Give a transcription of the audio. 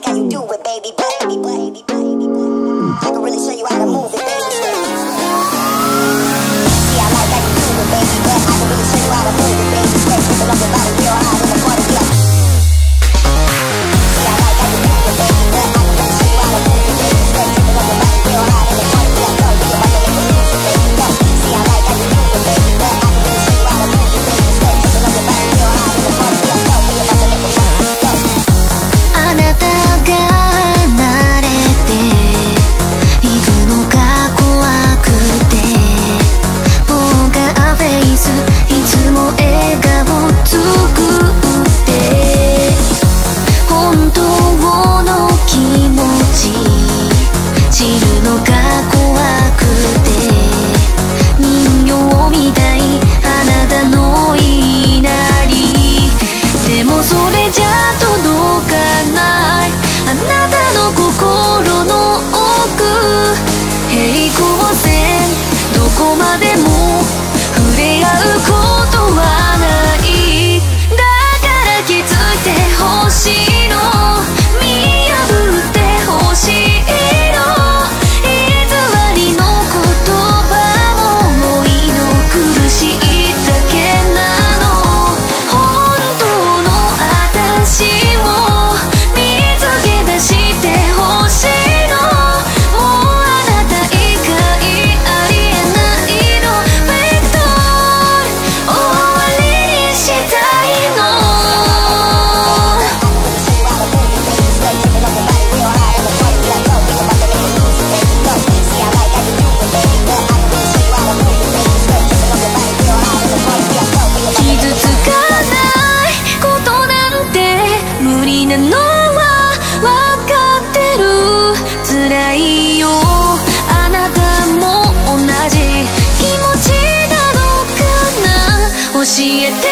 like how you do it, baby, baby, baby, baby, baby. I can really show you how to move it, baby. See, I like how you do it, baby, but I can really show you how to move it, baby. Stretch with the love of body real high in the party, yeah. See, I like how you do it, baby, but I can really show you how to move it, baby. Stretch with the love of body real high in the party, yeah. Come to the bottom of the music, baby, yeah. See, I like how you do it, baby, but I can really show you how to move it, baby. Stretch with the love of body real high in the party, yeah. Come to the bottom of the music. She